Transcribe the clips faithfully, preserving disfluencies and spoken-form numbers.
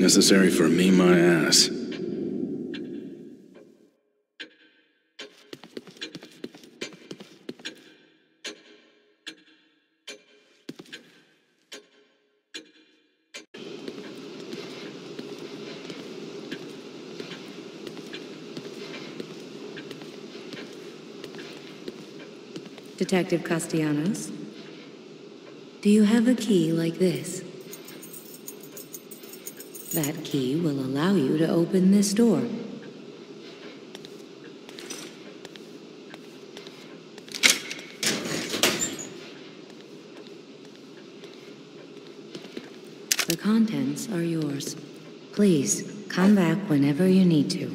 Necessary for me, my ass. Detective Castellanos, do you have a key like this? That key will allow you to open this door. The contents are yours. Please, come back whenever you need to.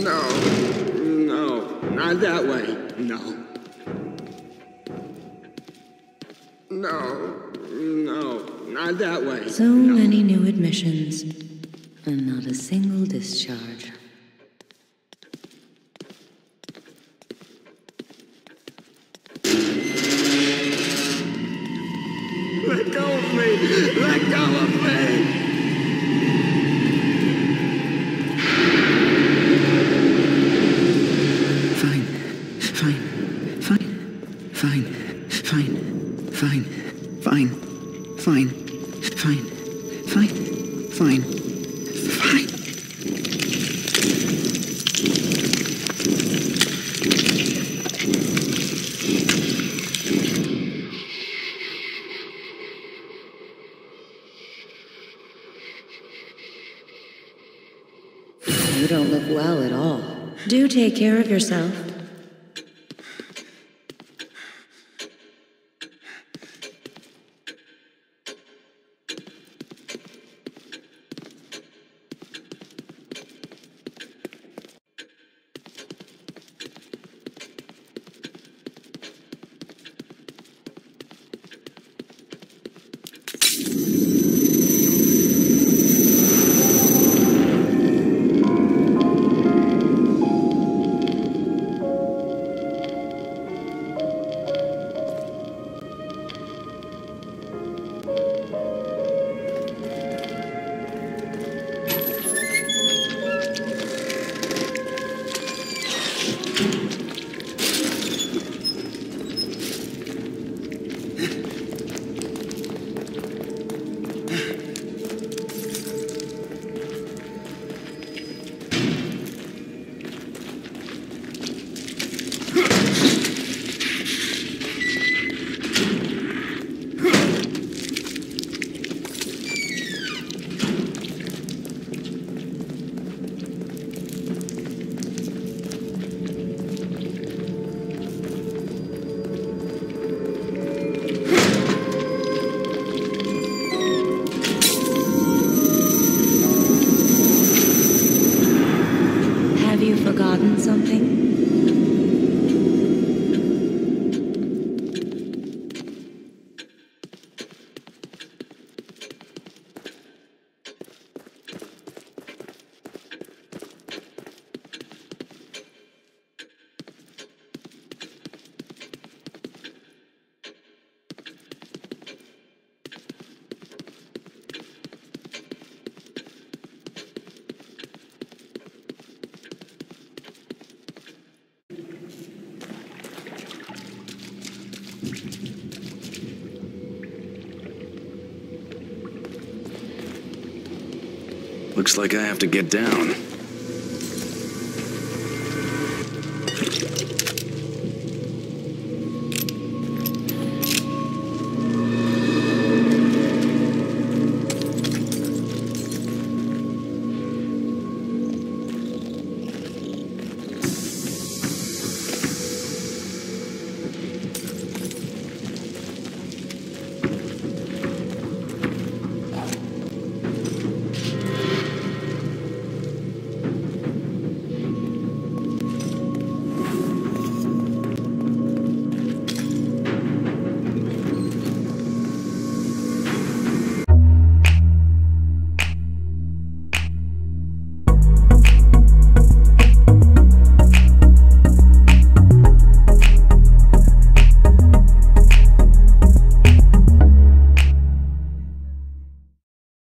No, no, not that way. No. No, no, not that way. So no. Many new admissions, and not a single discharge. Let go of me! Let go of me! Do take care of yourself. Looks like I have to get down.